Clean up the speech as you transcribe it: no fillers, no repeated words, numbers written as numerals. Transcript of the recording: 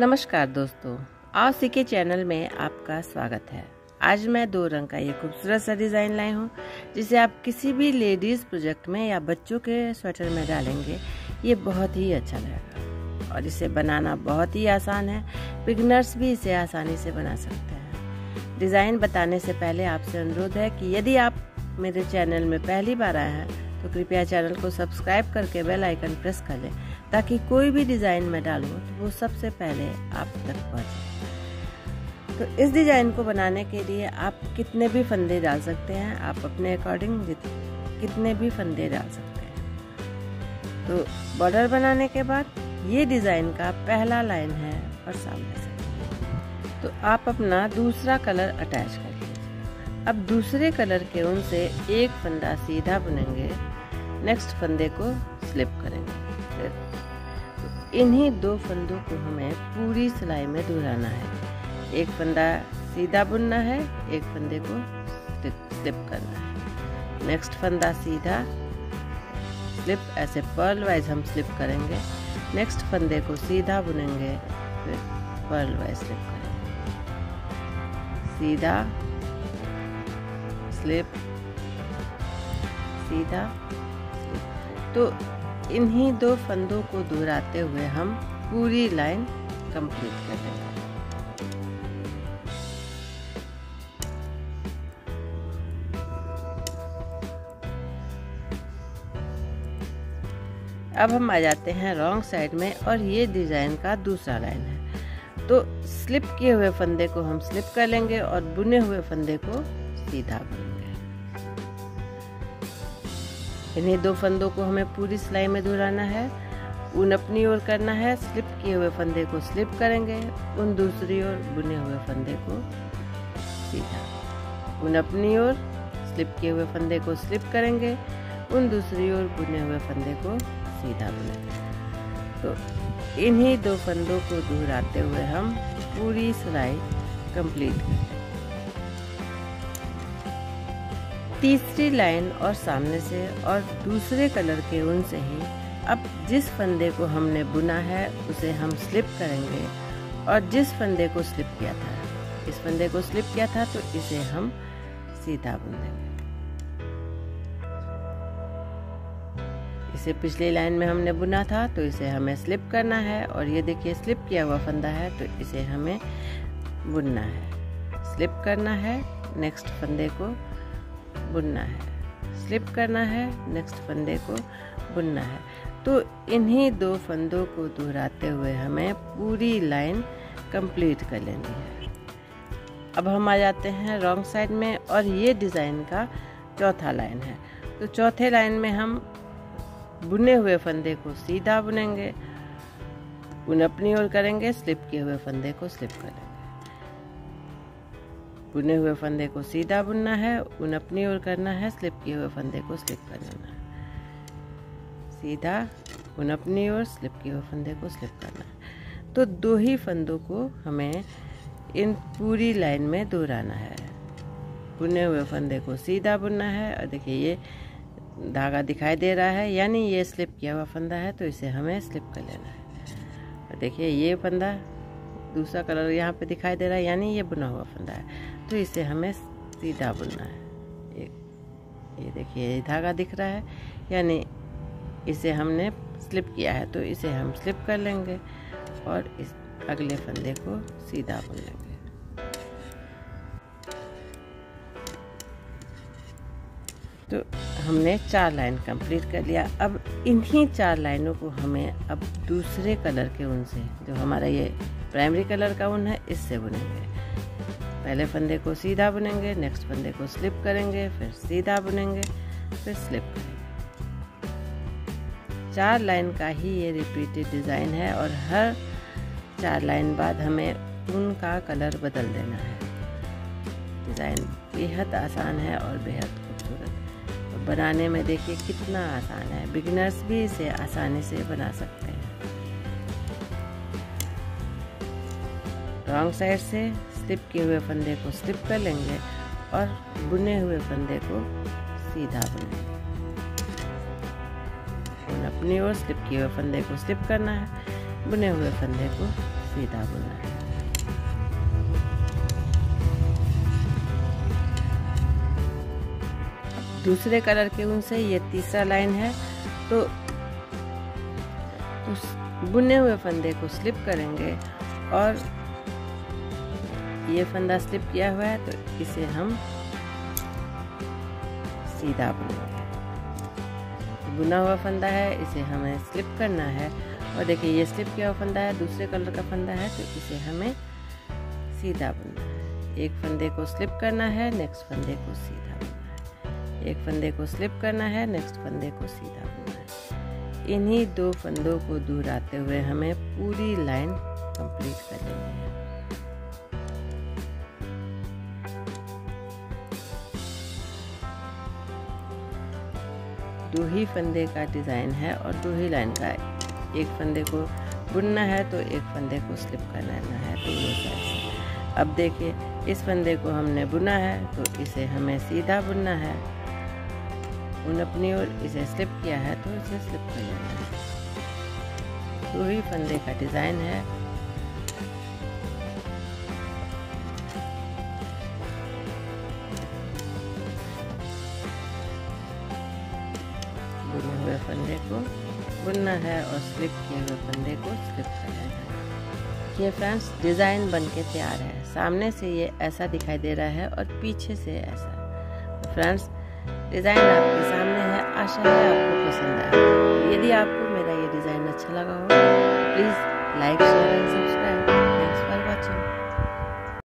नमस्कार दोस्तों, आसिके चैनल में आपका स्वागत है। आज मैं दो रंग का ये खूबसूरत सा डिज़ाइन लाई हूँ, जिसे आप किसी भी लेडीज़ प्रोजेक्ट में या बच्चों के स्वेटर में डालेंगे, ये बहुत ही अच्छा लगेगा। और इसे बनाना बहुत ही आसान है, बिगनर्स भी इसे आसानी से बना सकते हैं। डिज़ाइन बताने से पहले आपसे अनुरोध है कि यदि आप मेरे चैनल में पहली बार आए हैं तो कृपया चैनल को सब्सक्राइब करके बेल आइकन प्रेस कर लें, ताकि कोई भी डिज़ाइन मैं डालूँ तो वो सबसे पहले आप तक पहुँचे। तो इस डिज़ाइन को बनाने के लिए आप कितने भी फंदे डाल सकते हैं, आप अपने अकॉर्डिंग कितने भी फंदे डाल सकते हैं। तो बॉर्डर बनाने के बाद ये डिज़ाइन का पहला लाइन है और सामने से तो आप अपना दूसरा कलर अटैच करें। अब दूसरे कलर के ऊन से एक फंदा सीधा बुनेंगे, नेक्स्ट फंदे को स्लिप करेंगे। तो इन्हीं दो फंदों को हमें पूरी सिलाई में दोहराना है। एक फंदा सीधा बुनना है, एक फंदे को स्लिप करना है, नेक्स्ट फंदा सीधा स्लिप, ऐसे पर्ल वाइज हम स्लिप करेंगे। नेक्स्ट फंदे को सीधा बुनेंगे, फिर पर्ल वाइज स्लिप करेंगे, सीधा स्लिप, सीधा स्लिप। तो इन्हीं दो फंदों को दोहराते हुए हम पूरी लाइन कंप्लीट कर देंगे। अब हम आ जाते हैं रॉन्ग साइड में और ये डिजाइन का दूसरा लाइन है। तो स्लिप किए हुए फंदे को हम स्लिप कर लेंगे और बुने हुए फंदे को सीधा बुनेंगे। इन्हीं दो फंदों को हमें पूरी सिलाई में दोहराना है, ऊन अपनी ओर करना है, स्लिप किए हुए फंदे को स्लिप करेंगे, ऊन दूसरी ओर, बुने हुए फंदे को सीधा, ऊन अपनी ओर, स्लिप किए हुए फंदे को स्लिप करेंगे, ऊन दूसरी ओर, बुने हुए फंदे को सीधा बुनेंगे। तो इन्हीं दो फंदों को दोहराते हुए हम पूरी सिलाई कंप्लीट करेंगे। तीसरी लाइन और सामने से और दूसरे कलर के ऊन से ही अब जिस फंदे को हमने बुना है उसे हम स्लिप करेंगे, और जिस फंदे को स्लिप किया था, इस फंदे को स्लिप किया था तो इसे हम सीधा बुन देंगे। इसे पिछली लाइन में हमने बुना था तो इसे हमें स्लिप करना है, और ये देखिए स्लिप किया हुआ फंदा है तो इसे हमें बुनना है, स्लिप करना है, नेक्स्ट फंदे को बुनना है, स्लिप करना है, नेक्स्ट फंदे को बुनना है। तो इन्हीं दो फंदों को दोहराते हुए हमें पूरी लाइन कंप्लीट कर लेनी है। अब हम आ जाते हैं रॉन्ग साइड में और ये डिज़ाइन का चौथा लाइन है। तो चौथे लाइन में हम बुने हुए फंदे को सीधा बुनेंगे, उन अपनी ओर करेंगे, स्लिप किए हुए फंदे को स्लिप करेंगे, बुने हुए फंदे को सीधा बुनना है, उन अपनी ओर करना है, स्लिप किए हुए फंदे को स्लिप कर लेना है, सीधा, उन अपनी ओर, स्लिप किए हुए फंदे को स्लिप करना है। तो दो ही फंदों को हमें इन पूरी लाइन में दोहराना है। बुने हुए फंदे को सीधा बुनना है, और देखिए ये धागा दिखाई दे रहा है यानी ये स्लिप किया हुआ फंदा है तो इसे हमें स्लिप कर लेना है, और देखिए ये फंदा दूसरा कलर यहाँ पे दिखाई दे रहा है यानी ये बुना हुआ फंदा है तो इसे हमें सीधा बुनना है। ये देखिए धागा दिख रहा है यानी इसे हमने स्लिप किया है तो इसे हम स्लिप कर लेंगे, और इस अगले फंदे को सीधा बुन लेंगे। तो हमने चार लाइन कंप्लीट कर लिया। अब इन्हीं चार लाइनों को हमें अब दूसरे कलर के ऊन से, जो हमारा ये प्राइमरी कलर का ऊन है, इससे बुनेंगे। पहले फंदे को सीधा बुनेंगे, नेक्स्ट फंदे को स्लिप करेंगे, फिर सीधा बुनेंगे, फिर स्लिप करेंगे। चार लाइन का ही ये रिपीटेड डिज़ाइन है, और हर चार लाइन बाद हमें ऊन का कलर बदल देना है। डिज़ाइन बेहद आसान है और बेहद खूबसूरत, तो बनाने में देखिए कितना आसान है, बिगिनर्स भी इसे आसानी से बना सकते हैं। रॉन्ग साइड से स्लिप किए हुए फंदे को स्लिप कर लेंगे और बुने हुए फंदे को सीधा बुनेंगे, अपनी ओर स्लिप किए हुए फंदे को स्लिप करना है, बुने हुए फंदे को विदा बोलना है। दूसरे कलर के ऊन से ये तीसरा लाइन है, तो उस बुने हुए फंदे को स्लिप करेंगे और ये फंदा स्लिप किया हुआ है तो इसे हम सीधा बुनेंगे। बुना हुआ फंदा है, इसे हमें स्लिप करना है और देखिए ये स्लिप किया हुआ फंदा है, दूसरे कलर का फंदा है तो इसे हमें सीधा बुनना है। एक फंदे को स्लिप करना है, नेक्स्ट फंदे को सीधा बुनना है, एक फंदे को स्लिप करना है, नेक्स्ट फंदे को सीधा बुनना है। इन्हीं दो फंदों को दोहराते हुए हमें पूरी लाइन कंप्लीट करनी है। दो ही फंदे का डिज़ाइन है और दो ही लाइन का है, एक फंदे को बुनना है तो एक फंदे को स्लिप करना है। तो ये अब देखिए इस फंदे को हमने बुना है तो इसे हमें सीधा बुनना है, उन अपनी ओर इसे स्लिप किया है तो इसे स्लिप कर लेना है। दो ही फंदे का डिज़ाइन है। बुने हुए फंदे को बुनना है और स्लिप किए हुए फंदे को स्लिप करना है। ये फ्रेंड्स डिज़ाइन बनके तैयार है। सामने से ये ऐसा दिखाई दे रहा है और पीछे से ऐसा। फ्रेंड्स डिज़ाइन आपके सामने है, आशा है आपको पसंद आया। यदि आपको मेरा ये डिज़ाइन अच्छा लगा हो please like share and subscribe.